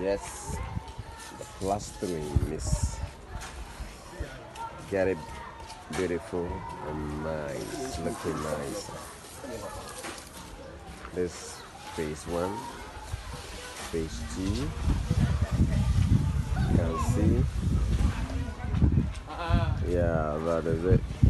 Yes, the plastering is very beautiful and nice, looking nice. This phase 1, phase 2, you can see, yeah, that is it.